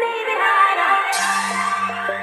me behind our time.